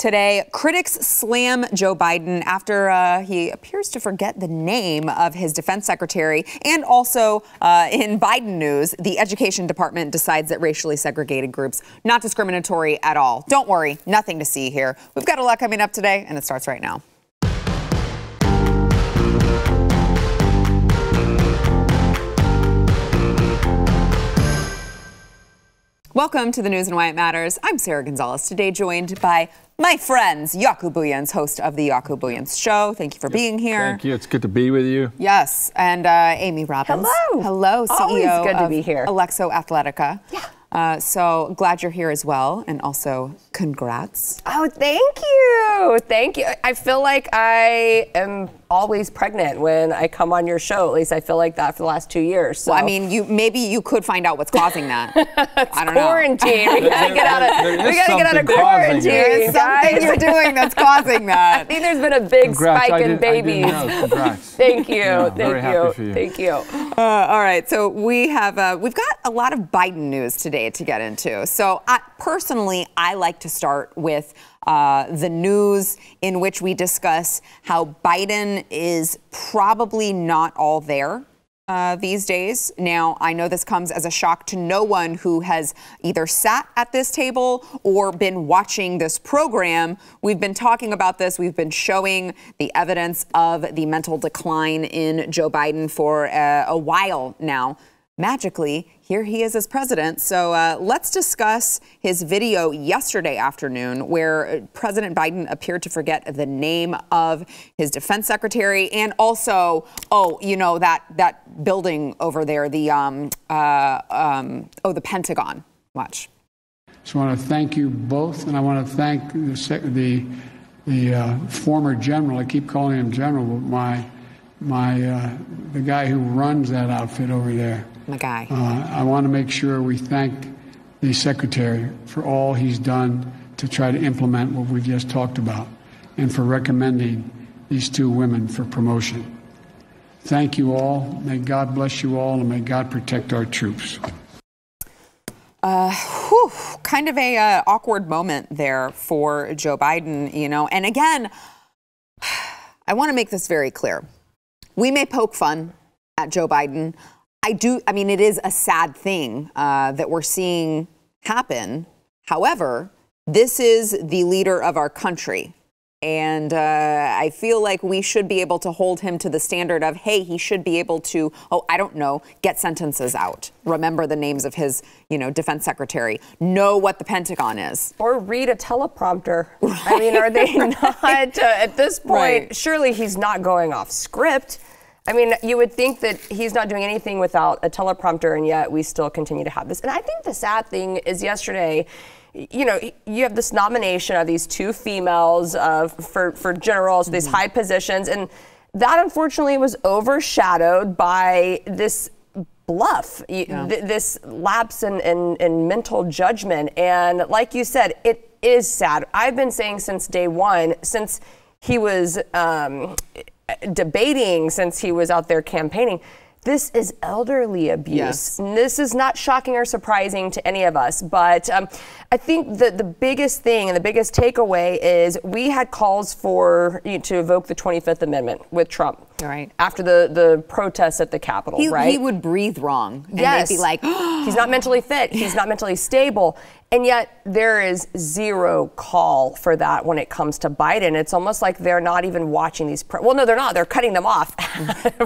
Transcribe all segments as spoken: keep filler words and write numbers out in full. Today, critics slam Joe Biden after uh, he appears to forget the name of his defense secretary. And also, uh, in Biden news, the education department decides that racially segregated groups not discriminatory at all. Don't worry, nothing to see here. We've got a lot coming up today, and it starts right now. Welcome to the News and Why It Matters. I'm Sarah Gonzalez, today joined by my friends, Jaco Booyens, host of the Jaco Booyens Show. Thank you for yep. being here. Thank you. It's good to be with you. Yes. And uh, Amy Robbins. Hello. Hello, C E O Always good to be here. Alexo Athletica. Yeah. Uh, so glad you're here as well. And also, congrats. Oh, thank you. Thank you. I feel like I am always pregnant when I come on your show. At least I feel like that for the last two years. So. Well, I mean, you maybe you could find out what's causing that. I don't quarantine. know. Quarantine. We gotta get out of. We gotta get out of quarantine. There's something you're doing that's causing that. I think there's been a big congrats. spike did, in babies. Congrats. Thank you. Yeah, thank you. For you. Thank you. Uh, all right. So we have uh, we've got a lot of Biden news today to get into. So I, personally, I like to start with. Uh, the news in which we discuss how Biden is probably not all there uh, these days. Now, I know this comes as a shock to no one who has either sat at this table or been watching this program. We've been talking about this. We've been showing the evidence of the mental decline in Joe Biden for uh, a while now. Magically, here he is as president. So uh, let's discuss his video yesterday afternoon where President Biden appeared to forget the name of his defense secretary and also, oh, you know, that that building over there, the, um, uh, um, oh, the Pentagon. Watch. So I want to thank you both, and I want to thank the, the, the uh, former general. I keep calling him general, but my, my, uh, the guy who runs that outfit over there. My guy. Uh, I want to make sure we thank the secretary for all he's done to try to implement what we've just talked about and for recommending these two women for promotion. Thank you all. May God bless you all, and may God protect our troops. Uh, whew, kind of a uh, awkward moment there for Joe Biden, you know. And again, I want to make this very clear. We may poke fun at Joe Biden. I do, I mean, it is a sad thing uh, that we're seeing happen. However, this is the leader of our country. And uh, I feel like we should be able to hold him to the standard of, hey, he should be able to, oh, I don't know, get sentences out. Remember the names of his, you know, defense secretary. Know what the Pentagon is. Or read a teleprompter. Right. I mean, are they right. not, uh, at this point, right. surely he's not going off script. I mean, you would think that he's not doing anything without a teleprompter, and yet we still continue to have this. And I think the sad thing is yesterday, you know, you have this nomination of these two females uh, for, for generals, mm-hmm. these high positions, and that unfortunately was overshadowed by this bluff, yeah. th this lapse in, in, in mental judgment. And like you said, it is sad. I've been saying since day one, since he was... Um, debating since he was out there campaigning. This is elderly abuse. Yes. And this is not shocking or surprising to any of us. But um, I think the, the biggest thing and the biggest takeaway is we had calls for you know, to evoke the twenty-fifth amendment with Trump. Right. After the, the protests at the Capitol, he, right? He would breathe wrong. And yes. they'd be like, he's not mentally fit. He's not mentally stable. And yet there is zero call for that when it comes to Biden. It's almost like they're not even watching these. Pre well, no, they're not. They're cutting them off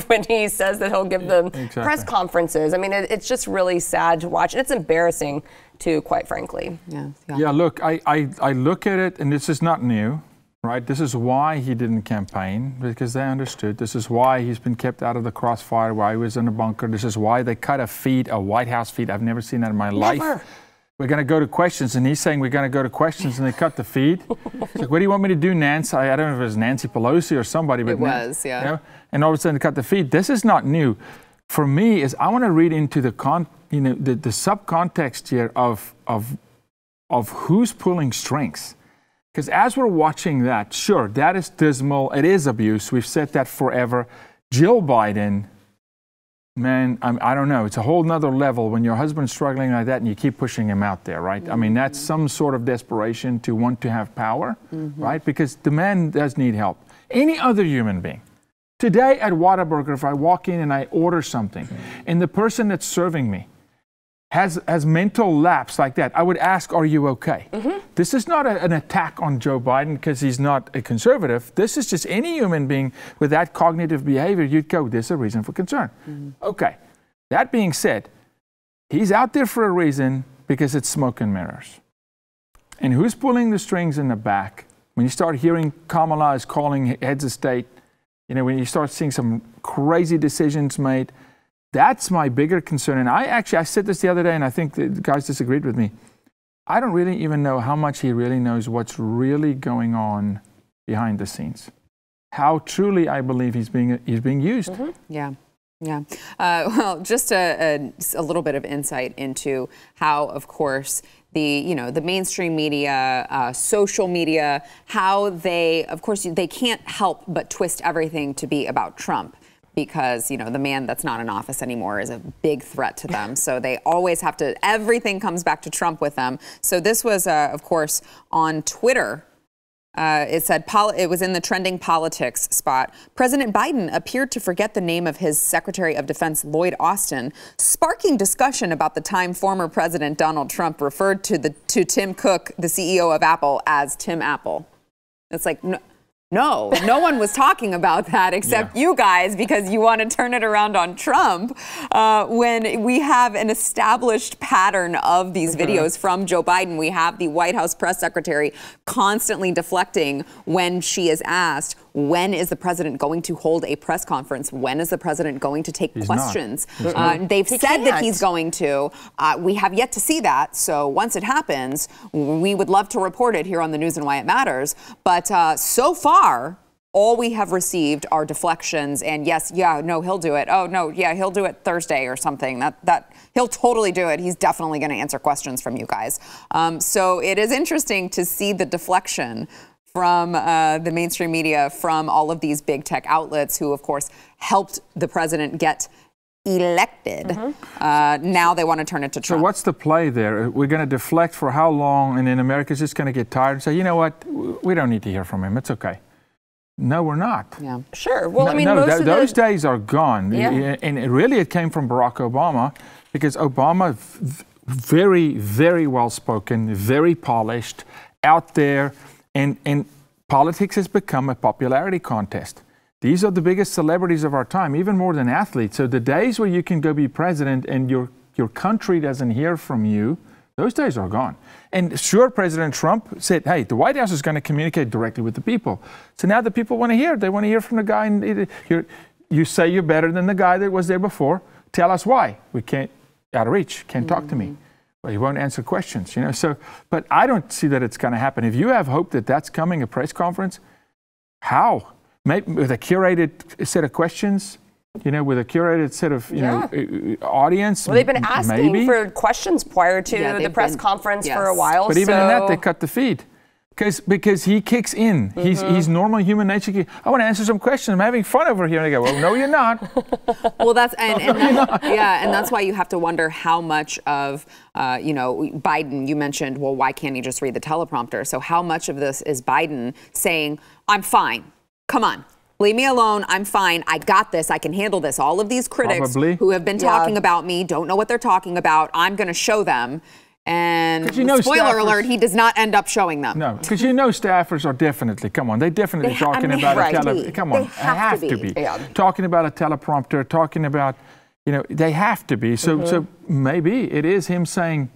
when he says that he'll give them exactly. press conferences. I mean, it, it's just really sad to watch. And it's embarrassing, too, quite frankly. Yeah, yeah. yeah look, I, I, I look at it, and this is not new. Right. This is why he didn't campaign, because they understood. This is why he's been kept out of the crossfire, why he was in a bunker. This is why they cut a feed, a White House feed. I've never seen that in my life. Never. We're going to go to questions. And he's saying we're going to go to questions, and they cut the feed. It's like, what do you want me to do, Nancy? I don't know if it was Nancy Pelosi or somebody. But it was, yeah. You know? And all of a sudden, they cut the feed. This is not new. For me, is I want to read into the, con you know, the, the subcontext here of, of, of who's pulling strings. Because as we're watching that, sure, that is dismal. It is abuse. We've said that forever. Jill Biden Man, I'm, I don't know. It's a whole nother level when your husband's struggling like that and you keep pushing him out there, right? Mm-hmm. I mean, that's some sort of desperation to want to have power, mm-hmm. right? Because the man does need help. Any other human being. Today at Whataburger, if I walk in and I order something, mm-hmm. and the person that's serving me has, has mental lapse like that, I would ask, are you okay? Mm-hmm. This is not a, an attack on Joe Biden because he's not a conservative. This is just any human being with that cognitive behavior. You'd go, there's a reason for concern. Mm-hmm. Okay. That being said, he's out there for a reason because it's smoke and mirrors. And who's pulling the strings in the back? When you start hearing Kamala is calling heads of state, you know, when you start seeing some crazy decisions made, that's my bigger concern. And I actually, I said this the other day, and I think the guys disagreed with me. I don't really even know how much he really knows what's really going on behind the scenes. How truly I believe he's being, he's being used. Mm-hmm. Yeah. Yeah. Uh, well, just a, a, a little bit of insight into how, of course, the, you know, the mainstream media, uh, social media, how they, of course, they can't help but twist everything to be about Trump. Because, you know, the man that's not in office anymore is a big threat to them. So they always have to, everything comes back to Trump with them. So this was, uh, of course, on Twitter. Uh, it said, it was in the trending politics spot. President Biden appeared to forget the name of his Secretary of Defense, Lloyd Austin, sparking discussion about the time former President Donald Trump referred to, the, to Tim Cook, the C E O of Apple, as Tim Apple. It's like... No, No, no one was talking about that except yeah. you guys, because you want to turn it around on Trump uh, when we have an established pattern of these mm-hmm. videos from Joe Biden. We have the White House press secretary constantly deflecting when she is asked, when is the president going to hold a press conference? When is the president going to take he's questions? Uh, they've he said can't. that he's going to. Uh, we have yet to see that. So once it happens, we would love to report it here on the News and Why It Matters. But uh, so far, all we have received are deflections and yes, yeah, no, he'll do it. Oh, no, yeah, he'll do it Thursday or something. That that he'll totally do it. He's definitely going to answer questions from you guys. Um, so it is interesting to see the deflection from uh, the mainstream media, from all of these big tech outlets who, of course, helped the president get elected. Mm-hmm. uh, now they want to turn it to Trump. So what's the play there? We're going to deflect for how long, and then America's just going to get tired and say, you know what, we don't need to hear from him. It's okay. No, we're not. Yeah, sure. Well, no, I mean, no, most th of those the... days are gone. Yeah. And it really, it came from Barack Obama, because Obama, very, very well-spoken, very polished, out there, and, and politics has become a popularity contest. These are the biggest celebrities of our time, even more than athletes. So the days where you can go be president and your, your country doesn't hear from you, those days are gone. And sure, President Trump said, hey, the White House is going to communicate directly with the people. So now the people want to hear. They want to hear from the guy. And you're, you say you're better than the guy that was there before. Tell us why. We can't, out of reach, can't mm-hmm. talk to me. Well, you won't answer questions, you know. So, but I don't see that it's going to happen. If you have hope that that's coming, a press conference, how? Maybe with a curated set of questions? You know, with a curated set of, you yeah. know, uh, audience. Well, they've been asking maybe. for questions prior to yeah, the press been, conference yes. for a while. But so. even in that, they cut the feed. Because because he kicks in. Mm-hmm. He's he's normal human nature. I want to answer some questions. I'm having fun over here. And I go, well, no, you're not. Well, that's and, and no, that, yeah, and that's why you have to wonder how much of uh, you know, Biden. You mentioned, well, why can't he just read the teleprompter? So how much of this is Biden saying, I'm fine. Come on. Leave me alone. I'm fine. I got this. I can handle this. All of these critics Probably. who have been talking yeah. about me don't know what they're talking about. I'm going to show them. And you know, spoiler alert, he does not end up showing them. No, because you know staffers are definitely, come on, they definitely they talking I mean, about right. a teleprompter. Come on, they have, have to be. To be. Yeah. Talking about a teleprompter, talking about, you know, they have to be. So, mm-hmm. so maybe it is him saying,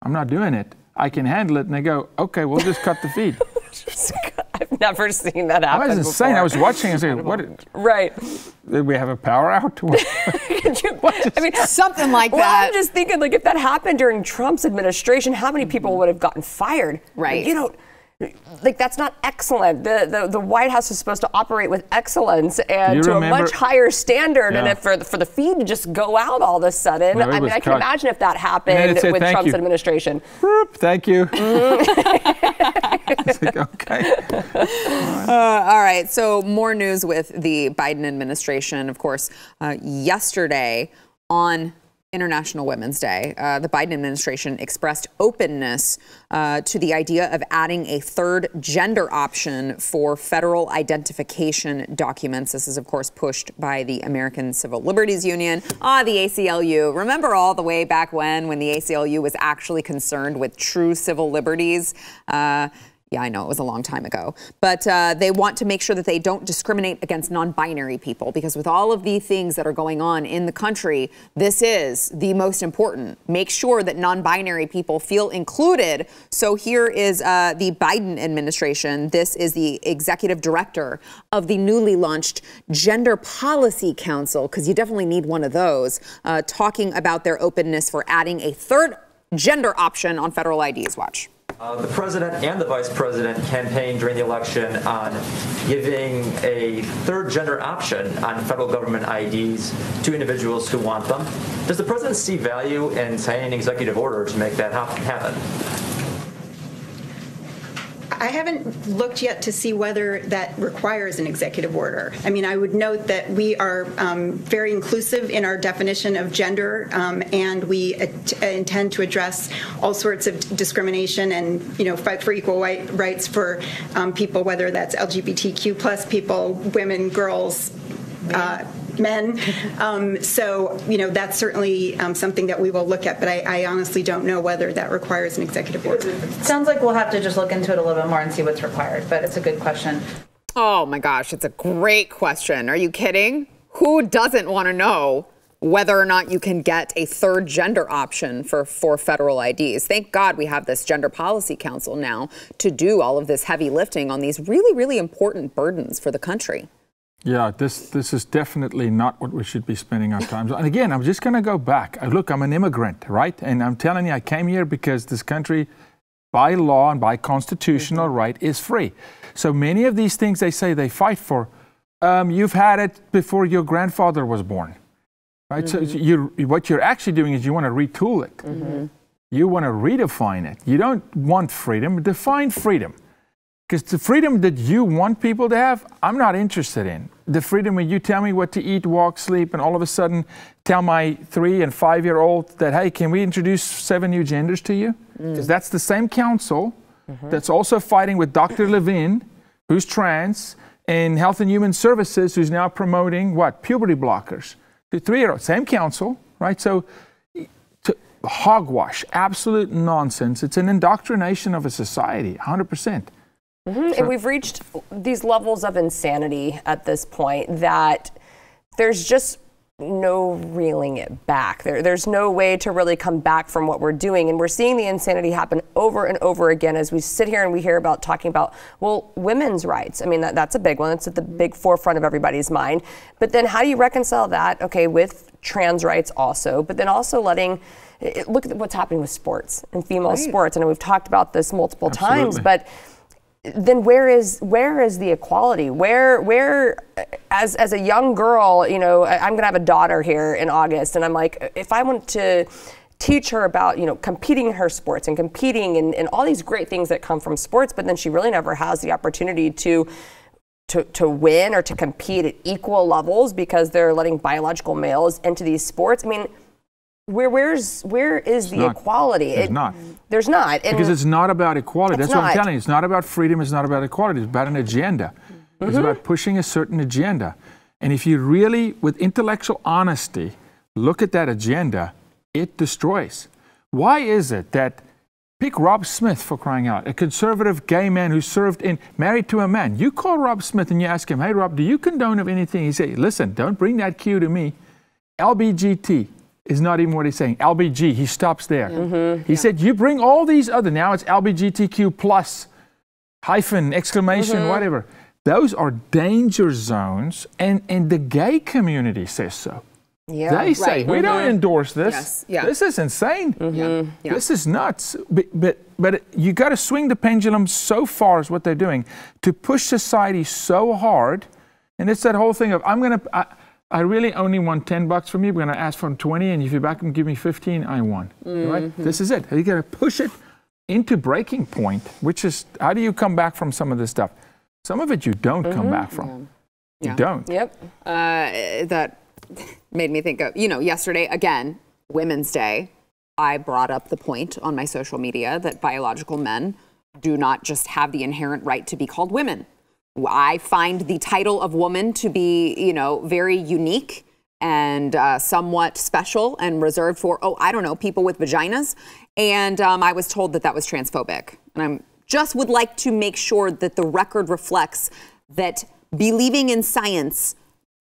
I'm not doing it. I can handle it. And they go, okay, we'll just cut the feed. I've never seen that happen. I was insane. Before. I was watching and saying, what? Right. Did we have a power out? you, I mean, something like well, that. I'm just thinking, like, if that happened during Trump's administration, how many people would have gotten fired? Right. Like, you know, like, that's not excellent. The, the the White House is supposed to operate with excellence and you to remember, a much higher standard. Yeah. And if for, for the feed to just go out all of a sudden, no, I mean, I can cut. imagine if that happened said, with Trump's you. administration. Boop, thank you. Like, okay. All right. Uh, all right. So more news with the Biden administration. Of course, uh, yesterday on International Women's Day, uh, the Biden administration expressed openness uh, to the idea of adding a third gender option for federal identification documents. This is, of course, pushed by the American Civil Liberties Union. Ah, the A C L U. Remember all the way back when, when the A C L U was actually concerned with true civil liberties? Uh, Yeah, I know it was a long time ago, but uh, they want to make sure that they don't discriminate against non-binary people, because with all of the things that are going on in the country, this is the most important. Make sure that non-binary people feel included. So here is uh, the Biden administration. This is the executive director of the newly launched Gender Policy Council, because you definitely need one of those, uh, talking about their openness for adding a third gender option on federal I Ds. Watch. Uh, the president and the vice president campaigned during the election on giving a third gender option on federal government I Ds to individuals who want them. Does the president see value in signing an executive order to make that happen? I haven't looked yet to see whether that requires an executive order. I mean, I would note that we are um, very inclusive in our definition of gender, um, and we intend to address all sorts of discrimination and, you know, fight for equal white rights for um, people, whether that's L G B T Q plus people, women, girls, uh, men. Um, so, you know, that's certainly um, something that we will look at, but I, I honestly don't know whether that requires an executive order. It sounds like we'll have to just look into it a little bit more and see what's required, but it's a good question. Oh my gosh, it's a great question. Are you kidding? Who doesn't want to know whether or not you can get a third gender option for, for federal I Ds? Thank God we have this Gender Policy Council now to do all of this heavy lifting on these really, really important burdens for the country. Yeah, this this is definitely not what we should be spending our time on. And again, I'm just going to go back. Look, I'm an immigrant, right? And I'm telling you, I came here because this country, by law and by constitutional right, is free. So many of these things they say they fight for, um, you've had it before your grandfather was born, right? Mm-hmm. So you, what you're actually doing is you want to retool it. Mm-hmm. You want to redefine it. You don't want freedom. Define freedom. Because the freedom that you want people to have, I'm not interested in. The freedom when you tell me what to eat, walk, sleep, and all of a sudden tell my three and five-year-old that, hey, can we introduce seven new genders to you? Because mm. that's the same council mm-hmm. that's also fighting with Doctor Levine, who's trans, and Health and Human Services, who's now promoting, what, puberty blockers. The three-year-old, same council, right? So to hogwash, absolute nonsense. It's an indoctrination of a society, one hundred percent. Mm-hmm. Sure. And we've reached these levels of insanity at this point that there's just no reeling it back. There, there's no way to really come back from what we're doing. And we're seeing the insanity happen over and over again as we sit here and we hear about talking about, well, women's rights. I mean, that, that's a big one. It's at the big forefront of everybody's mind. But then how do you reconcile that, okay, with trans rights also, but then also letting... It, look at what's happening with sports and female right. sports. I know we've talked about this multiple Absolutely. times, but... then where is where is the equality? Where where as as a young girl, you know, I, I'm going to have a daughter here in August, and I'm like, if I want to teach her about, you know, competing in her sports and competing and, and all these great things that come from sports, but then she really never has the opportunity to to to win or to compete at equal levels because they're letting biological males into these sports. I mean, Where where's where is the equality? There's not. There's not. Because it's not about equality. That's what I'm telling you. It's not about freedom. It's not about equality. It's about an agenda. Mm-hmm. It's about pushing a certain agenda. And if you really, with intellectual honesty, look at that agenda, it destroys. Why is it that, pick Rob Smith for crying out, a conservative gay man who served in, married to a man. You call Rob Smith and you ask him, hey, Rob, do you condone of anything? He say, listen, don't bring that Q to me. L B G T. Is not even what he's saying. L B G, he stops there. Mm-hmm. He yeah. said, you bring all these other, now it's L B G T Q plus, hyphen, exclamation, mm-hmm. whatever. Those are danger zones, and, and the gay community says so. Yeah, they right. say, we mm-hmm. don't endorse this. Yes. Yeah. This is insane. Mm-hmm. yeah. Yeah. This is nuts. But, but, but you got to swing the pendulum so far as what they're doing to push society so hard. And it's that whole thing of, I'm going to... I really only want ten bucks from you. We're going to ask for twenty, and if you back and give me fifteen, I won. Mm-hmm. Right? This is it. You got to push it into breaking point, which is how do you come back from some of this stuff? Some of it you don't mm-hmm. come back from. Yeah. You yeah. don't. Yep. Uh, that made me think of, you know, yesterday, again, Women's Day, I brought up the point on my social media that biological men do not just have the inherent right to be called women. I find the title of woman to be, you know, very unique and uh, somewhat special and reserved for, oh, I don't know, people with vaginas. And um, I was told that that was transphobic. And I just would like to make sure that the record reflects that believing in science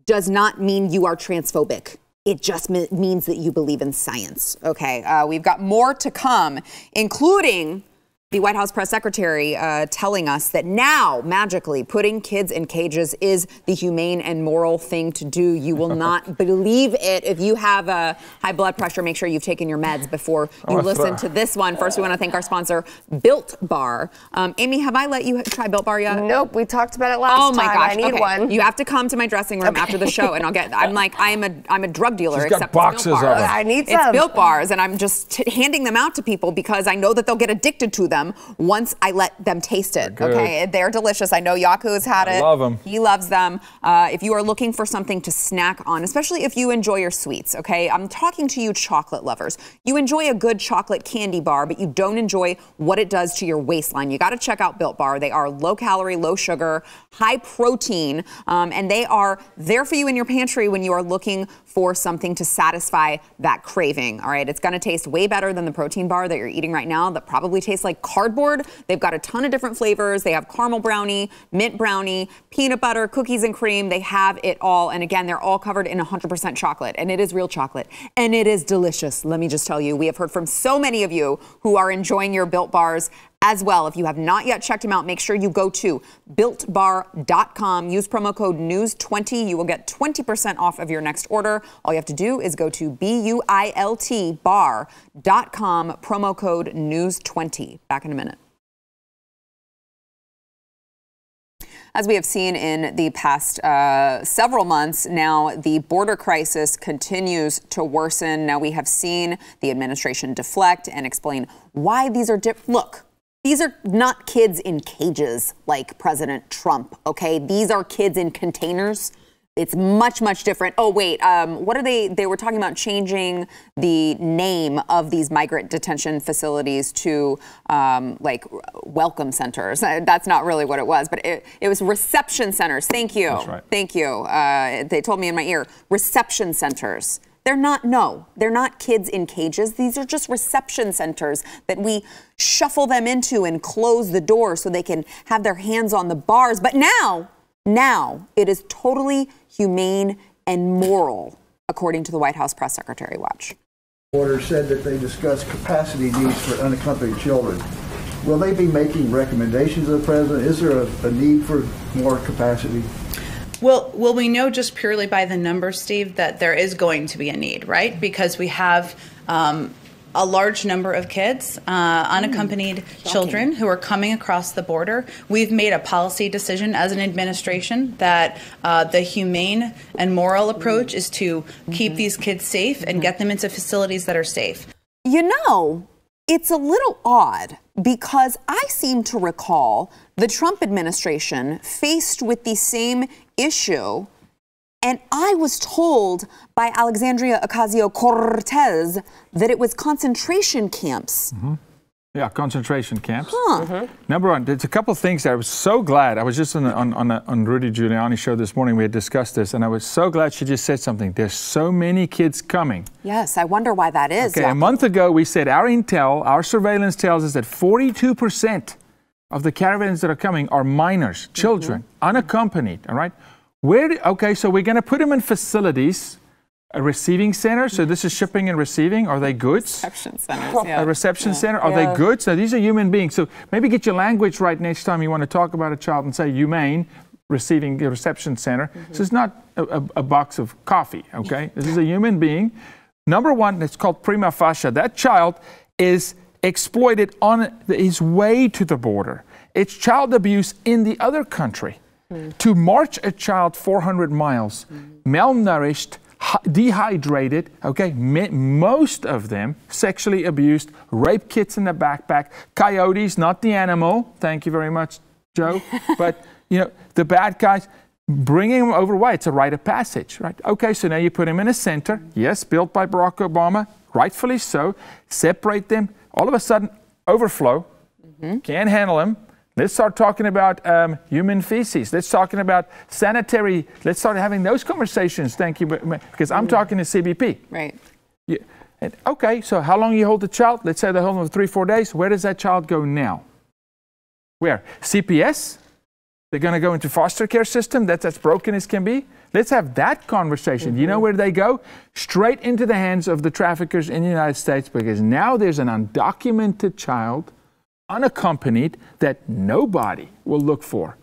does not mean you are transphobic. It just me- means that you believe in science. Okay, uh, we've got more to come, including the White House press secretary uh, telling us that now, magically, putting kids in cages is the humane and moral thing to do. You will not believe it. If you have uh, high blood pressure, make sure you've taken your meds before you listen to this one. First, we want to thank our sponsor, Built Bar. Um, Amy, have I let you try Built Bar yet? Nope. We talked about it last time. Oh my time. gosh. I need okay. one. You have to come to my dressing room okay. after the show, and I'll get. I'm like, I'm a, I'm a drug dealer. She's except got boxes Built Bars. Of them. I need some. It's Built Bars, and I'm just t- handing them out to people because I know that they'll get addicted to them once I let them taste it. They're okay, they're delicious. I know Yaku's had it. I love them. He loves them. Uh, if you are looking for something to snack on, especially if you enjoy your sweets, okay? I'm talking to you chocolate lovers. You enjoy a good chocolate candy bar, but you don't enjoy what it does to your waistline. You got to check out Built Bar. They are low calorie, low sugar, high protein, um, and they are there for you in your pantry when you are looking for something to satisfy that craving, all right? It's going to taste way better than the protein bar that you're eating right now that probably tastes like cardboard. They've got a ton of different flavors. They have caramel brownie, mint brownie, peanut butter, cookies and cream. They have it all. And again, they're all covered in one hundred percent chocolate. And it is real chocolate. And it is delicious. Let me just tell you, we have heard from so many of you who are enjoying your Built Bars as well. If you have not yet checked them out, make sure you go to built bar dot com. Use promo code news twenty. You will get twenty percent off of your next order. All you have to do is go to B U I L T bar dot com, promo code news twenty. Back in a minute. As we have seen in the past uh, several months now, the border crisis continues to worsen. Now we have seen the administration deflect and explain why these are different. Look. These are not kids in cages like President Trump, okay? These are kids in containers. It's much, much different. Oh, wait, um, what are they? They were talking about changing the name of these migrant detention facilities to, um, like, welcome centers. That's not really what it was, but it, it was reception centers. Thank you. That's right. Thank you. Uh, they told me in my ear, reception centers. They're not, no, they're not kids in cages. These are just reception centers that we shuffle them into and close the door so they can have their hands on the bars. But now, now it is totally humane and moral, according to the White House press secretary. Watch. Order said that they discussed capacity needs for unaccompanied children. Will they be making recommendations to the president? Is there a, a need for more capacity? Well, well, we know just purely by the numbers, Steve, that there is going to be a need, right? Because we have um, a large number of kids, uh, unaccompanied mm, children who are coming across the border. We've made a policy decision as an administration that uh, the humane and moral approach is to mm-hmm. keep these kids safe mm-hmm. and get them into facilities that are safe. You know, it's a little odd because I seem to recall the Trump administration faced with the same issue, and I was told by Alexandria Ocasio-Cortez that it was concentration camps. Mm-hmm. Yeah, concentration camps. Huh. Mm-hmm. Number one, there's a couple things that I was so glad. I was just on on, on, on Rudy Giuliani's show this morning. We had discussed this, and I was so glad she just said something. There's so many kids coming. Yes, I wonder why that is. Okay, yeah. A month ago we said our intel, our surveillance tells us that forty-two percent of the caravans that are coming are minors, children, mm-hmm. unaccompanied, all right? Where? Do, okay, so we're going to put them in facilities, a receiving center. So this is shipping and receiving. Are they goods? Reception centers, yeah. A reception yeah. center. Are yeah. they goods? Now, these are human beings. So maybe get your language right next time you want to talk about a child and say humane, receiving the reception center. Mm-hmm. So it's not a, a, a box of coffee, okay? This is a human being. Number one, it's called prima facie. That child is exploited on his way to the border. It's child abuse in the other country. Mm. To march a child four hundred miles, mm. malnourished, dehydrated, okay, most of them sexually abused, rape kits in the backpack, coyotes, not the animal, thank you very much, Joe, but, you know, the bad guys, bringing him over. Why? It's a rite of passage, right? Okay, so now you put him in a center, yes, built by Barack Obama, rightfully so, separate them, all of a sudden, overflow, mm-hmm. can't handle him. Let's start talking about um, human feces. Let's talking about sanitary. Let's start having those conversations. Thank you, because I'm talking to C B P. Right. Yeah. And, okay, so how long you hold the child? Let's say they hold them for three, four days. Where does that child go now? Where? C P S? They're going to go into foster care system. That's as broken as can be. Let's have that conversation. Mm-hmm. You know where they go? Straight into the hands of the traffickers in the United States, because now there's an undocumented child, unaccompanied, that nobody will look for.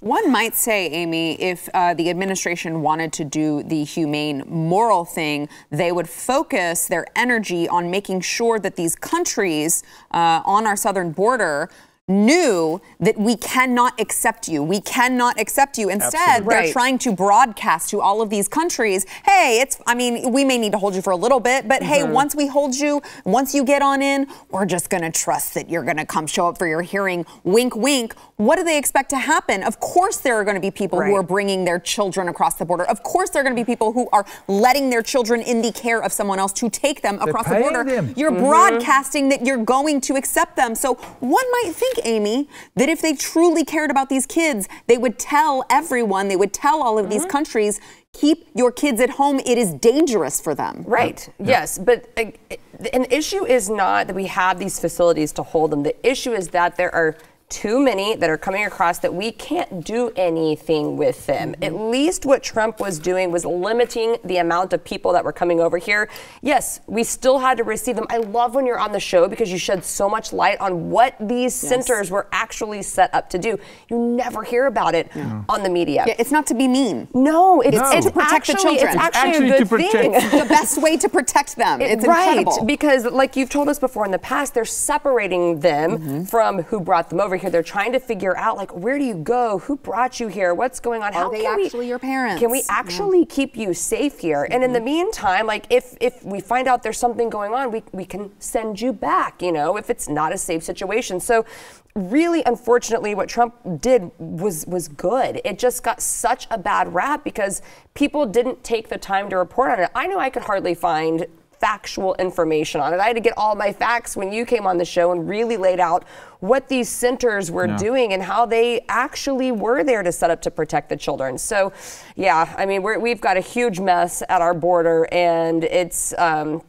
One might say, Amy, if uh, the administration wanted to do the humane, moral thing, they would focus their energy on making sure that these countries uh, on our southern border knew that we cannot accept you. We cannot accept you. Instead, Absolutely. They're right. trying to broadcast to all of these countries, hey, it's, I mean, we may need to hold you for a little bit, but mm-hmm. hey, once we hold you, once you get on in, we're just going to trust that you're going to come show up for your hearing. Wink, wink. What do they expect to happen? Of course there are going to be people right. who are bringing their children across the border. Of course there are going to be people who are letting their children in the care of someone else to take them they're across the border. Them. You're mm-hmm. broadcasting that you're going to accept them. So one might think, Amy, that if they truly cared about these kids, they would tell everyone, they would tell all of mm-hmm. these countries, keep your kids at home. It is dangerous for them. Right. Yeah. Yes. But uh, an issue is not that we have these facilities to hold them. The issue is that there are too many that are coming across that we can't do anything with them. Mm-hmm. At least what Trump was doing was limiting the amount of people that were coming over here. Yes, we still had to receive them. I love when you're on the show because you shed so much light on what these yes. centers were actually set up to do. You never hear about it yeah. on the media. Yeah, it's not to be mean. No, it's, no. it's to protect actually, the children. It's actually, actually a good thing. It's the best way to protect them. It, it's right, incredible. Because like you've told us before in the past, they're separating them mm-hmm. from who brought them over here. They're trying to figure out, like, where do you go? Who brought you here? What's going on? How are they actually your parents? Can we actually yeah. keep you safe here? Mm-hmm. And in the meantime, like, if if we find out there's something going on, we, we can send you back, you know, if it's not a safe situation. So really, unfortunately, what Trump did was was good. It just got such a bad rap because people didn't take the time to report on it. I know I could hardly find factual information on it. I had to get all my facts when you came on the show and really laid out what these centers were yeah. doing and how they actually were there to set up to protect the children. So, yeah, I mean, we're, we've got a huge mess at our border, and it's um,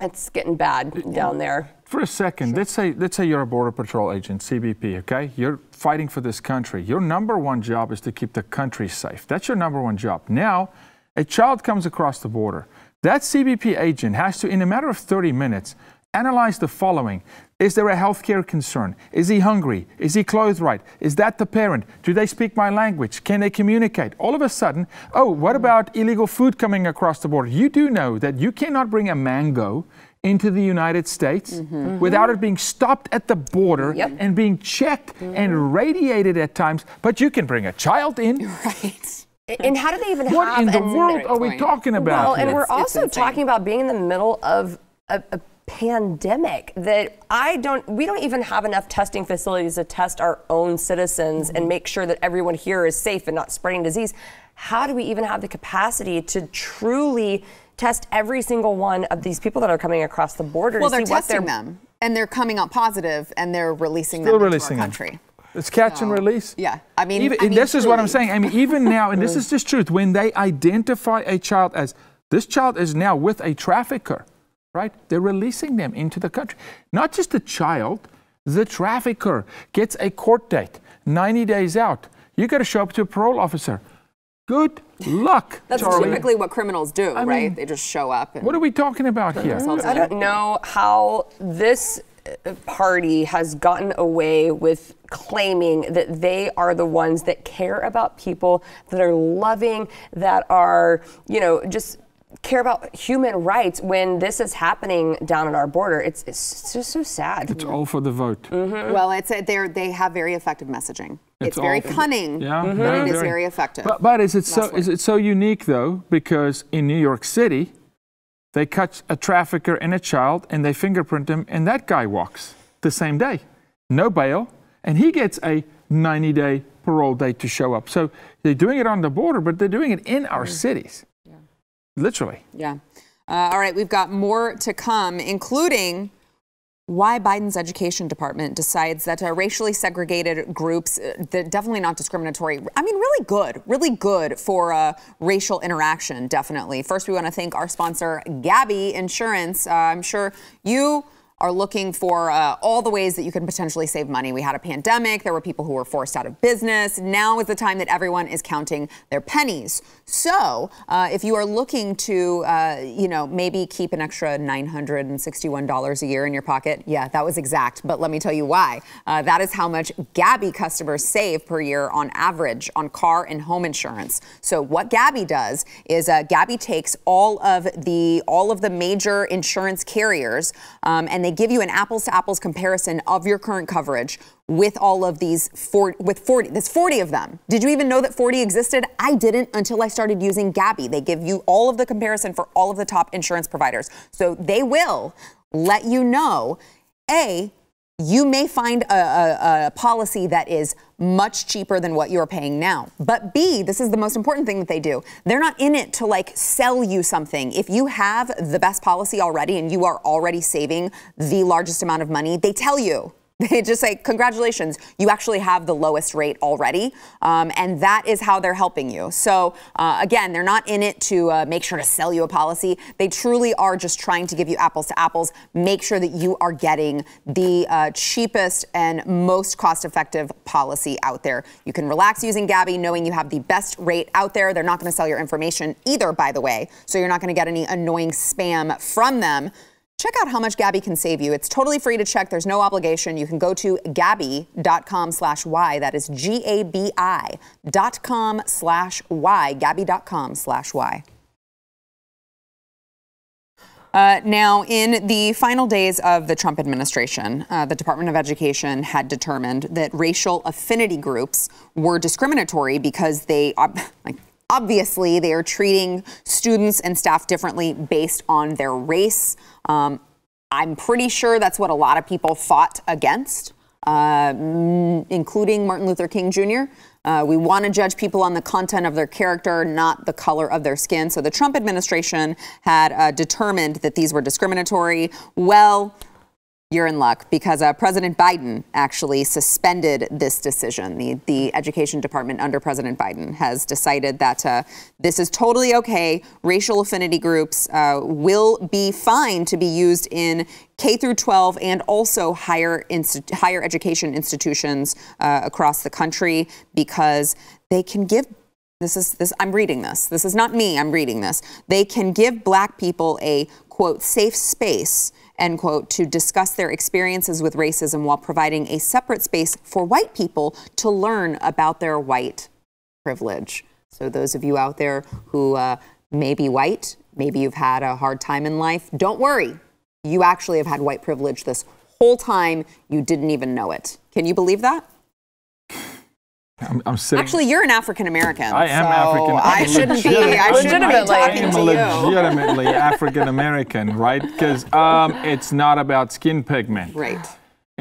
it's getting bad it, down there. For a second, sure. let's say let's say you're a border patrol agent, C B P, okay? You're fighting for this country. Your number one job is to keep the country safe. That's your number one job. Now, a child comes across the border. That C B P agent has to, in a matter of thirty minutes, analyze the following. Is there a healthcare concern? Is he hungry? Is he clothed right? Is that the parent? Do they speak my language? Can they communicate? All of a sudden, oh, what about illegal food coming across the border? You do know that you cannot bring a mango into the United States mm-hmm. without it being stopped at the border yep. and being checked mm-hmm. and radiated at times, but you can bring a child in. Right. And how do they even have? What in the world are we talking about? Well, and we're also talking about being in the middle of a, a pandemic that I don't. We don't even have enough testing facilities to test our own citizens and make sure that everyone here is safe and not spreading disease. How do we even have the capacity to truly test every single one of these people that are coming across the border? Well, they're testing them, and they're coming out positive, and they're releasing them into our country. It's catch so, and release. Yeah, I mean, even, I mean this is really. What I'm saying. I mean, even now, and this is just truth, when they identify a child as, this child is now with a trafficker, right? They're releasing them into the country. Not just the child, the trafficker gets a court date, ninety days out. You got to show up to a parole officer. Good luck. That's Charlie. Typically what criminals do, I right? Mean, they just show up. And what are we talking about here? I don't know how this party has gotten away with claiming that they are the ones that care about people, that are loving, that are, you know, just care about human rights when this is happening down at our border. It's, it's just so sad. It's all for the vote. Mm-hmm. Well, it's a, they're, they have very effective messaging. It's, it's very cunning, yeah, mm-hmm. but it is very effective. But, but is, it so, is it so unique, though, because in New York City, they catch a trafficker and a child, and they fingerprint him, and that guy walks the same day. No bail, and he gets a ninety-day parole date to show up. So they're doing it on the border, but they're doing it in our cities. Yeah. Literally. Yeah. Uh, all right. We've got more to come, including why Biden's education department decides that uh, racially segregated groups, uh, definitely not discriminatory. I mean, really good, really good for uh, racial interaction, definitely. First, we want to thank our sponsor, Gabi Insurance. Uh, I'm sure you are looking for uh, all the ways that you can potentially save money. We had a pandemic. There were people who were forced out of business. Now is the time that everyone is counting their pennies. So uh, if you are looking to, uh, you know, maybe keep an extra nine hundred sixty-one dollars a year in your pocket. Yeah, that was exact. But let me tell you why. Uh, that is how much Gabi customers save per year on average on car and home insurance. So what Gabi does is uh, Gabi takes all of the all of the major insurance carriers um, and they They give you an apples to apples comparison of your current coverage with all of these four, with forty. There's forty of them. Did you even know that forty existed? I didn't until I started using Gabi. They give you all of the comparison for all of the top insurance providers. So they will let you know, A, you may find a, a, a policy that is much cheaper than what you're paying now. But B, this is the most important thing that they do. They're not in it to like sell you something. If you have the best policy already and you are already saving the largest amount of money, they tell you. They just say, congratulations, you actually have the lowest rate already. Um, and that is how they're helping you. So uh, again, they're not in it to uh, make sure to sell you a policy. They truly are just trying to give you apples to apples, make sure that you are getting the uh, cheapest and most cost-effective policy out there. You can relax using Gabi, knowing you have the best rate out there. They're not gonna sell your information either, by the way. So you're not gonna get any annoying spam from them. Check out how much Gabi can save you. It's totally free to check. There's no obligation. You can go to Gabi dot com slash Y. That is G A B I dot com slash Y. Gabi dot com slash Y. Uh, now, in the final days of the Trump administration, uh, the Department of Education had determined that racial affinity groups were discriminatory because they... Like, obviously, they are treating students and staff differently based on their race. Um, I'm pretty sure that's what a lot of people fought against, uh, including Martin Luther King Junior Uh, we want to judge people on the content of their character, not the color of their skin. So the Trump administration had uh, determined that these were discriminatory. Well, you're in luck because uh, President Biden actually suspended this decision. The, the Education Department under President Biden has decided that uh, this is totally okay. Racial affinity groups uh, will be fine to be used in K through twelve and also higher, higher education institutions uh, across the country because they can give This is this. I'm reading this. This is not me. I'm reading this. They can give black people a, quote, safe space, end quote, to discuss their experiences with racism while providing a separate space for white people to learn about their white privilege. So those of you out there who uh, may be white, maybe you've had a hard time in life, don't worry. You actually have had white privilege this whole time. You didn't even know it. Can you believe that? I'm, I'm sitting. Actually, you're an African-American. I am so African. I shouldn't be. I shouldn't be talking to you. I'm legitimately African-American, right? Because um, it's not about skin pigment. Right.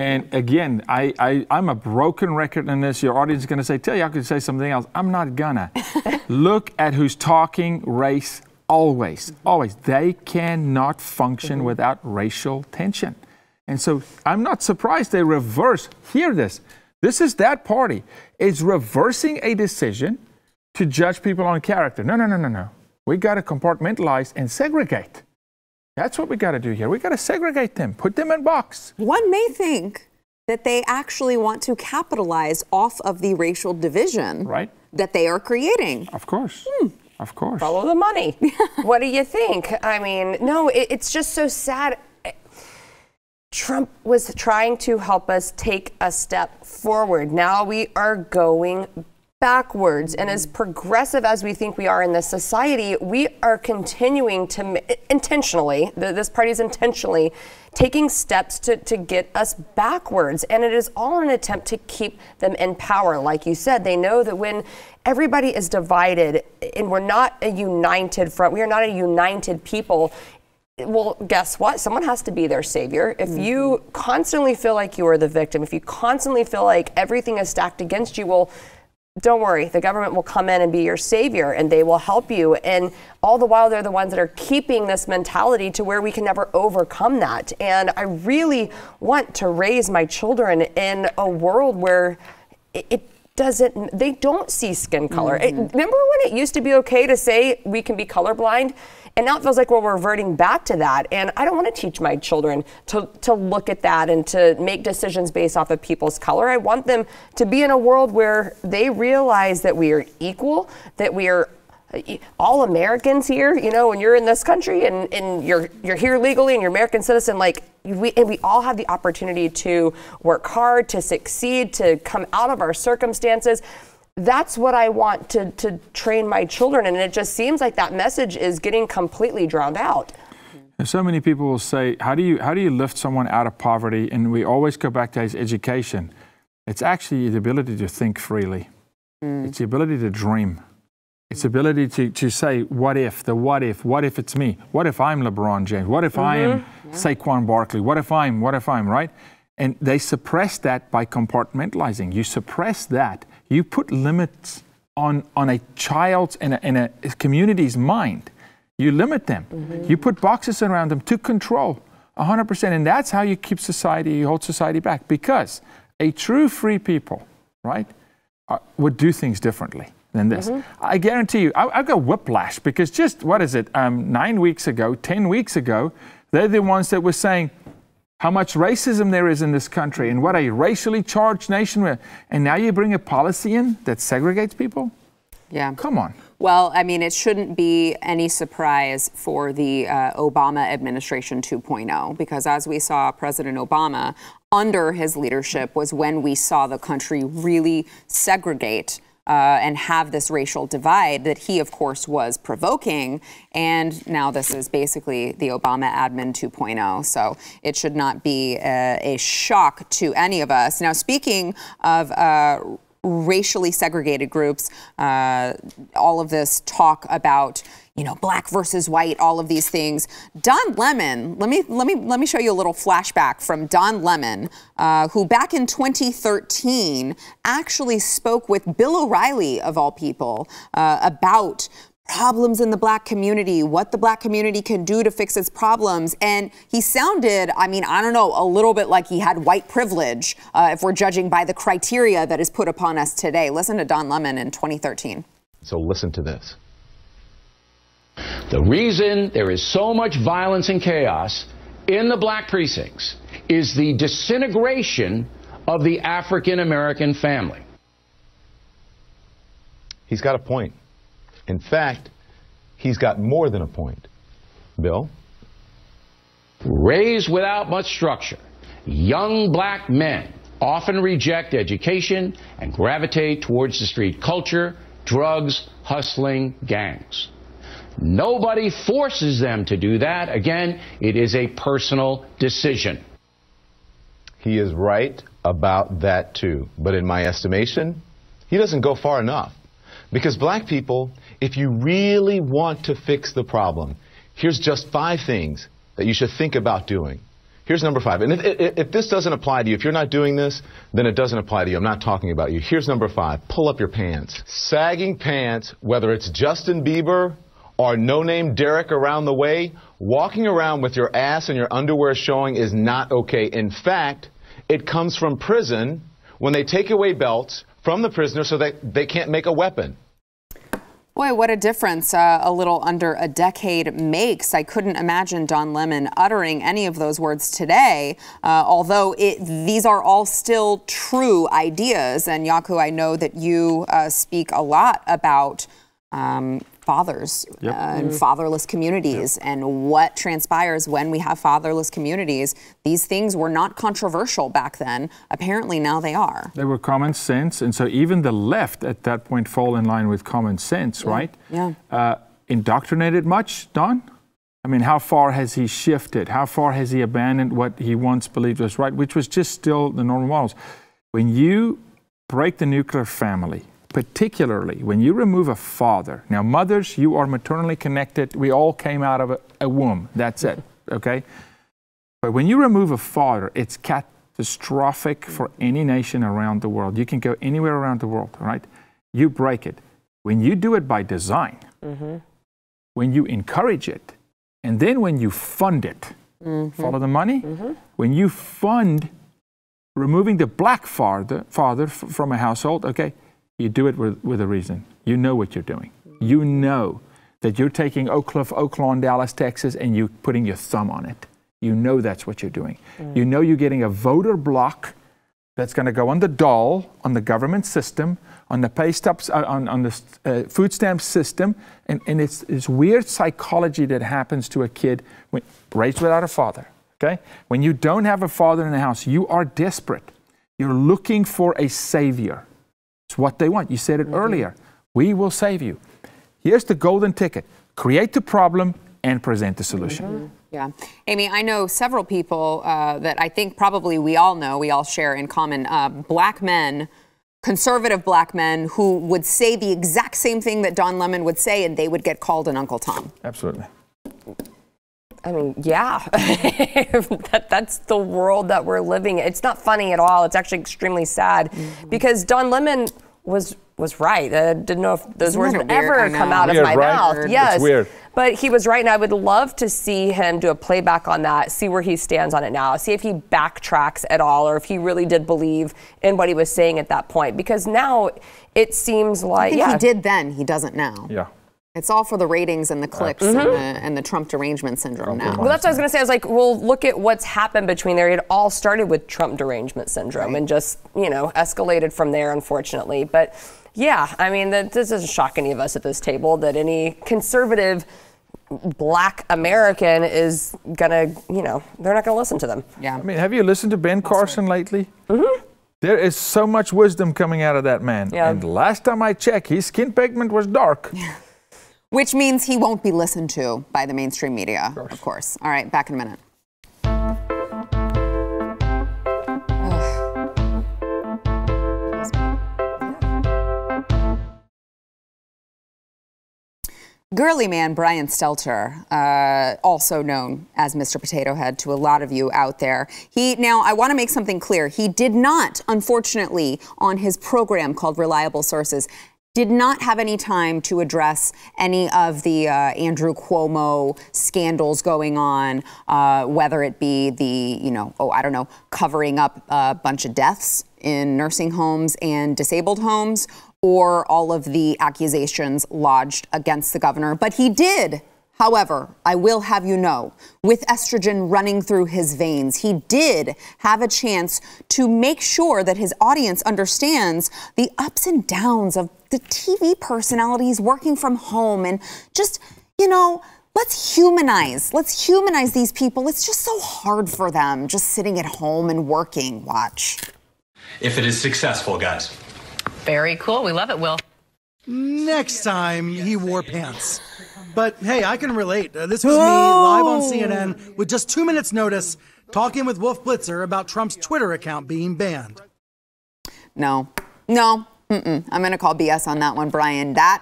And again, I, I, I'm a broken record in this. Your audience is going to say, tell you I could say something else. I'm not gonna. Look at who's talking race always. Mm-hmm. Always. They cannot function mm-hmm. without racial tension. And so I'm not surprised they reverse. Hear this. This is that party. It's reversing a decision to judge people on character. No, no, no, no, no. We got to compartmentalize and segregate. That's what we got to do here. We got to segregate them, put them in box. One may think that they actually want to capitalize off of the racial division right. that they are creating. Of course. Hmm. Of course. Follow the money. What do you think? I mean, no, it, it's just so sad. Trump was trying to help us take a step forward. Now we are going backwards. And as progressive as we think we are in this society, we are continuing to intentionally, this party is intentionally taking steps to, to get us backwards. And it is all an attempt to keep them in power. Like you said, they know that when everybody is divided and we're not a united front, we are not a united people. Well, guess what? Someone has to be their savior. If mm-hmm. you constantly feel like you are the victim, if you constantly feel like everything is stacked against you, well, don't worry, the government will come in and be your savior and they will help you. And all the while, they're the ones that are keeping this mentality to where we can never overcome that. And I really want to raise my children in a world where it, it doesn't, they don't see skin color. Mm-hmm. It, remember when it used to be okay to say we can be colorblind? And now it feels like we're reverting back to that. And I don't want to teach my children to, to look at that and to make decisions based off of people's color. I want them to be in a world where they realize that we are equal, that we are all Americans here, you know, when you're in this country and, and you're you're here legally and you're an American citizen, like we and we all have the opportunity to work hard, to succeed, to come out of our circumstances. That's what I want to, to train my children. And it just seems like that message is getting completely drowned out. And so many people will say, how do you, how do you lift someone out of poverty? And we always go back to his education. It's actually the ability to think freely. Mm. It's the ability to dream. It's the ability to, to say, what if, the what if, what if it's me? What if I'm LeBron James? What if mm-hmm. I am yeah. Saquon Barkley? What if I'm, what if I'm, right? And they suppress that by compartmentalizing. You suppress that. You put limits on, on a child's and a, and a community's mind. You limit them. Mm-hmm. You put boxes around them to control one hundred percent. And that's how you keep society, you hold society back. Because a true free people, right, are, would do things differently than this. Mm-hmm. I guarantee you, I, I've got whiplash because just, what is it, um, nine weeks ago, ten weeks ago, they're the ones that were saying how much racism there is in this country and what a racially charged nation we're. And now you bring a policy in that segregates people? Yeah. Come on. Well, I mean, it shouldn't be any surprise for the uh, Obama administration two point oh, because as we saw, President Obama, under his leadership, was when we saw the country really segregate Uh, and have this racial divide that he, of course, was provoking. And now this is basically the Obama admin two point oh. So it should not be a, a shock to any of us. Now, speaking of uh, racially segregated groups, uh, all of this talk about, you know, black versus white, all of these things. Don Lemon, let me let me let me show you a little flashback from Don Lemon, uh, who back in twenty thirteen actually spoke with Bill O'Reilly, of all people, uh, about problems in the black community, what the black community can do to fix its problems. And he sounded, I mean, I don't know, a little bit like he had white privilege, uh, if we're judging by the criteria that is put upon us today. Listen to Don Lemon in twenty thirteen. So listen to this. The reason there is so much violence and chaos in the black precincts is the disintegration of the African-American family. He's got a point. In fact, he's got more than a point. Bill? Raised without much structure, young black men often reject education and gravitate towards the street culture, drugs, hustling, gangs. Nobody forces them to do that. Again, it is a personal decision. He is right about that, too. But in my estimation, he doesn't go far enough. Because black people, if you really want to fix the problem, here's just five things that you should think about doing. Here's number five. And if, if, if this doesn't apply to you, if you're not doing this, then it doesn't apply to you. I'm not talking about you. Here's number five. Pull up your pants. Sagging pants, whether it's Justin Bieber or no-name Derek around the way, walking around with your ass and your underwear showing is not okay. In fact, it comes from prison when they take away belts from the prisoner so that they can't make a weapon. Boy, what a difference uh, a little under a decade makes. I couldn't imagine Don Lemon uttering any of those words today, uh, although it, these are all still true ideas. And Jaco, I know that you uh, speak a lot about um, fathers yep. uh, and fatherless communities yep. and what transpires when we have fatherless communities. These things were not controversial back then. Apparently now they are. They were common sense. And so even the left at that point fall in line with common sense, yeah. right? Yeah. Uh, indoctrinated much, Don? I mean, how far has he shifted? How far has he abandoned what he once believed was right, which was just still the normal models? When you break the nuclear family, particularly when you remove a father. Now, mothers, you are maternally connected. We all came out of a, a womb. That's it, okay? But when you remove a father, it's catastrophic for any nation around the world. You can go anywhere around the world, right? you break it. When you do it by design, mm-hmm. when you encourage it, and then when you fund it, mm-hmm. follow the money? Mm-hmm. When you fund removing the black father, father f from a household, okay, you do it with, with a reason. You know what you're doing. You know that you're taking Oak Cliff, Oaklawn, Dallas, Texas, and you're putting your thumb on it. You know that's what you're doing. Mm. You know you're getting a voter block that's going to go on the dole, on the government system, on the pay stubs, uh, on, on the uh, food stamp system, and, and it's this weird psychology that happens to a kid when, raised without a father, okay? When you don't have a father in the house, you are desperate. You're looking for a savior. It's what they want. You said it mm-hmm. earlier. We will save you. Here's the golden ticket. Create the problem and present the solution. Mm-hmm. Yeah. Amy, I know several people uh, that I think probably we all know, we all share in common, uh, black men, conservative black men who would say the exact same thing that Don Lemon would say, and they would get called an Uncle Tom. Absolutely. I mean, yeah, that, that's the world that we're living in. It's not funny at all. It's actually extremely sad mm-hmm. because Don Lemon was was right. I didn't know if those Isn't words would ever come out weird, of my right? mouth. Yes, it's weird. But he was right, and I would love to see him do a playback on that, see where he stands on it now, see if he backtracks at all, or if he really did believe in what he was saying at that point. Because now it seems like I think yeah. he did then, he doesn't now. Yeah. It's all for the ratings and the clicks mm-hmm. and, the, and the Trump derangement syndrome now. Well, that's what I was going to say. I was like, well, look at what's happened between there. It all started with Trump derangement syndrome right. and just, you know, escalated from there, unfortunately. But, yeah, I mean, that, this doesn't shock any of us at this table that any conservative black American is going to, you know, they're not going to listen to them. Yeah. I mean, have you listened to Ben Carson right. lately? Mm-hmm. There is so much wisdom coming out of that man. Yeah. And last time I checked, his skin pigment was dark. Which means he won't be listened to by the mainstream media, of course. Of course. All right, back in a minute. Girly man Brian Stelter, uh, also known as Mister Potato Head to a lot of you out there. He now, I want to make something clear. He did not, unfortunately, on his program called Reliable Sources, did not have any time to address any of the uh, Andrew Cuomo scandals going on, uh, whether it be the, you know, oh, I don't know, covering up a bunch of deaths in nursing homes and disabled homes, or all of the accusations lodged against the governor. But he did, however, I will have you know, with estrogen running through his veins, he did have a chance to make sure that his audience understands the ups and downs of the T V personalities working from home, and just, you know, let's humanize. Let's humanize these people. It's just so hard for them just sitting at home and working. Watch. If it is successful, guys. Very cool. We love it, Will. Next time he wore pants. But hey, I can relate. Uh, this was me live on C N N with just two minutes notice talking with Wolf Blitzer about Trump's Twitter account being banned. No, no. Mm-mm. I'm going to call B S on that one, Brian. That,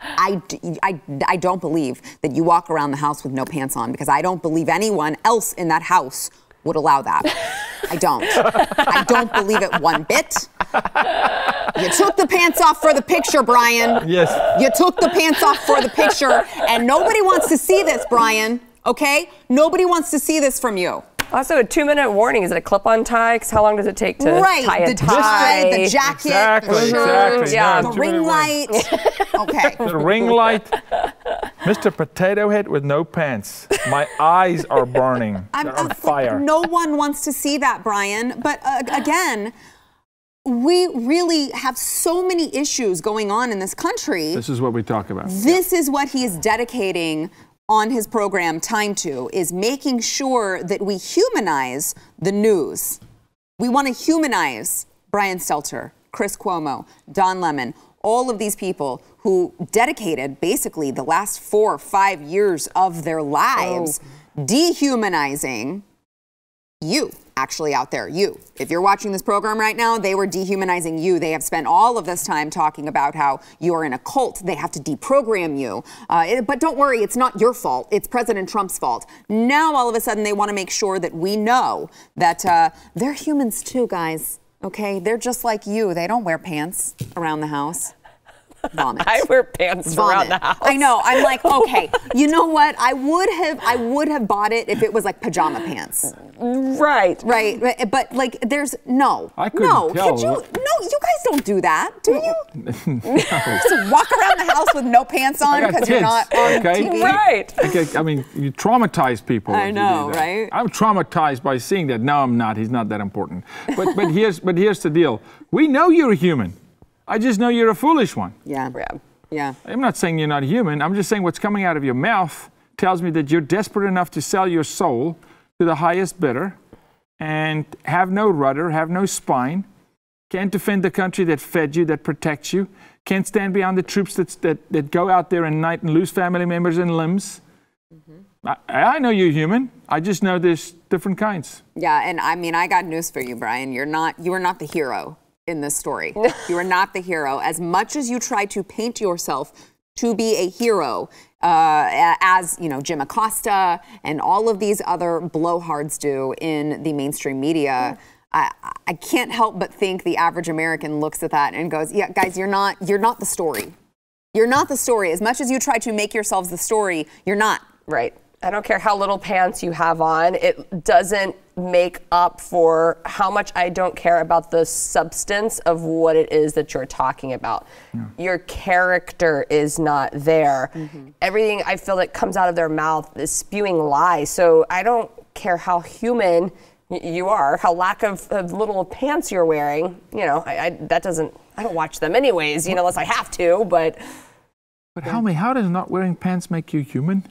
I, I, I don't believe that you walk around the house with no pants on, because I don't believe anyone else in that house would allow that. I don't. I don't believe it one bit. You took the pants off for the picture, Brian. Yes. You took the pants off for the picture, and nobody wants to see this, Brian, okay? Nobody wants to see this from you. Also, a two-minute warning. Is it a clip-on tie? Because how long does it take to right, tie a the tie? Right, the jacket, exactly, the, exactly. Yeah. the ring light. Okay. The ring light. Mister Potato Head with no pants. My eyes are burning. I'm on fire. No one wants to see that, Brian. But uh, again, we really have so many issues going on in this country. This is what we talk about. This yeah. is what he is dedicating on his program time to, is making sure that we humanize the news. We want to humanize Brian Stelter, Chris Cuomo, Don Lemon, all of these people who dedicated basically the last four or five years of their lives oh. dehumanizing you, actually out there, you. If you're watching this program right now, they were dehumanizing you. They have spent all of this time talking about how you are in a cult. They have to deprogram you. Uh, it, but don't worry, it's not your fault. It's President Trump's fault. Now, all of a sudden, they want to make sure that we know that uh, they're humans too, guys. Okay? They're just like you. They don't wear pants around the house. vomit. I wear pants vomit. around the house. I know. I'm like, okay, you know what? I would have, I would have bought it if it was like pajama pants. Right. Right. But, but like, there's no. I couldn't no. tell. Could you? No, you guys don't do that, do you? No. Just walk around the house with no pants on because you're not on okay. T V. Right. Okay. I mean, you traumatize people. I know, right? I'm traumatized by seeing that. No, I'm not. He's not that important. But but here's but here's the deal. We know you're a human. I just know you're a foolish one. Yeah. Yeah. Yeah. I'm not saying you're not human. I'm just saying what's coming out of your mouth tells me that you're desperate enough to sell your soul to the highest bidder and have no rudder, have no spine, can't defend the country that fed you, that protects you, can't stand behind the troops that's, that, that go out there at night and lose family members and limbs. Mm-hmm. I, I know you're human. I just know there's different kinds. Yeah, and I mean, I got news for you, Brian. You're not, you are not the hero in this story. You are not the hero. As much as you try to paint yourself to be a hero, uh, as you know, Jim Acosta and all of these other blowhards do in the mainstream media, I, I can't help but think the average American looks at that and goes, "Yeah, guys, you're not, you're not the story. You're not the story. As much as you try to make yourselves the story, you're not." Right. I don't care how little pants you have on, it doesn't make up for how much I don't care about the substance of what it is that you're talking about. Yeah. Your character is not there. Mm-hmm. Everything I feel that comes out of their mouth is spewing lies. So I don't care how human you are, how lack of, of little pants you're wearing. You know, I, I, that doesn't, I don't watch them anyways, you know, unless I have to, but. But how, yeah. how does not wearing pants make you human?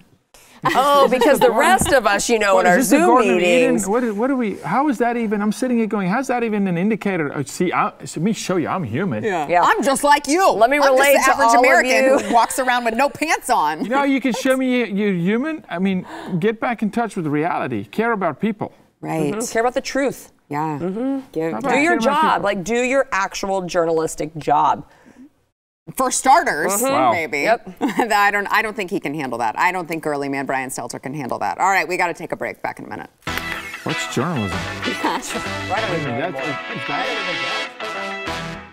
Oh, because the rest of us, you know, what, in our Zoom meetings. What, what are we, how is that even, I'm sitting here going, how's that even an indicator? Oh, see, I, let me show you, I'm human. Yeah. yeah. I'm just like you. Let me relate to all of you. I'm just the average American who walks around with no pants on. You know, you can show me you're human. I mean, get back in touch with reality. Care about people. Right. Mm-hmm. Care about the truth. Yeah. Mm-hmm. Give, do your job. Like, do your actual journalistic job. For starters, mm-hmm. wow. maybe. Yep. I don't. I don't think he can handle that. I don't think girly man Brian Stelter can handle that. All right, we got to take a break. Back in a minute. What's journalism? Yeah, sure. Right I mean, that's, that's,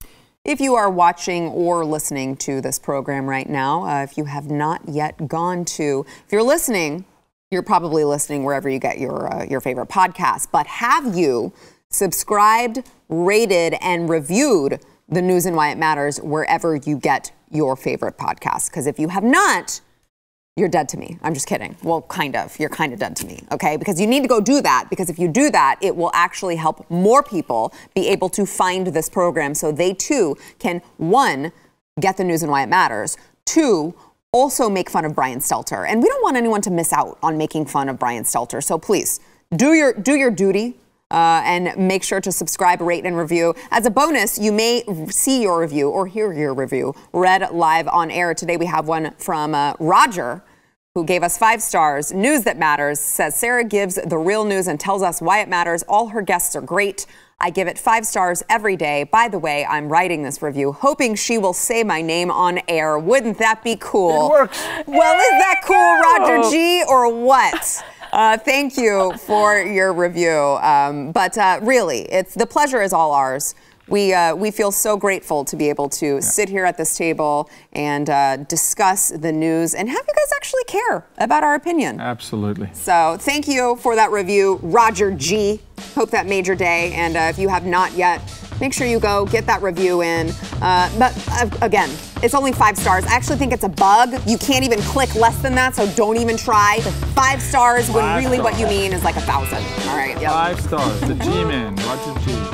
that's, if you are watching or listening to this program right now, uh, if you have not yet gone to, if you're listening, you're probably listening wherever you get your uh, your favorite podcast. But have you subscribed, rated, and reviewed The News and Why It Matters wherever you get your favorite podcast? Because if you have not, you're dead to me. I'm just kidding. Well, kind of. You're kind of dead to me, okay? Because you need to go do that, because if you do that, it will actually help more people be able to find this program so they too can, one, get The News and Why It Matters, two, also make fun of Brian Stelter. And we don't want anyone to miss out on making fun of Brian Stelter, so please, do your, do your duty. Uh, and make sure to subscribe, rate, and review. As a bonus, you may see your review or hear your review read live on air. Today we have one from uh, Roger, who gave us five stars. News that matters, says Sarah gives the real news and tells us why it matters. All her guests are great. I give it five stars every day. By the way, I'm writing this review hoping she will say my name on air. Wouldn't that be cool? It works. Well, is that cool, Roger G, or what? Uh, thank you for your review. Um, but uh, really, it's, the pleasure is all ours. We, uh, we feel so grateful to be able to yeah. sit here at this table and uh, discuss the news and have you guys actually care about our opinion. Absolutely. So thank you for that review, Roger G. Hope that made your day. And uh, if you have not yet, make sure you go get that review in. Uh, but uh, again, it's only five stars. I actually think it's a bug. You can't even click less than that, so don't even try. Five stars when five really stars. What you mean is like a thousand. All right. Yep. Five stars. The G-Man, Roger G.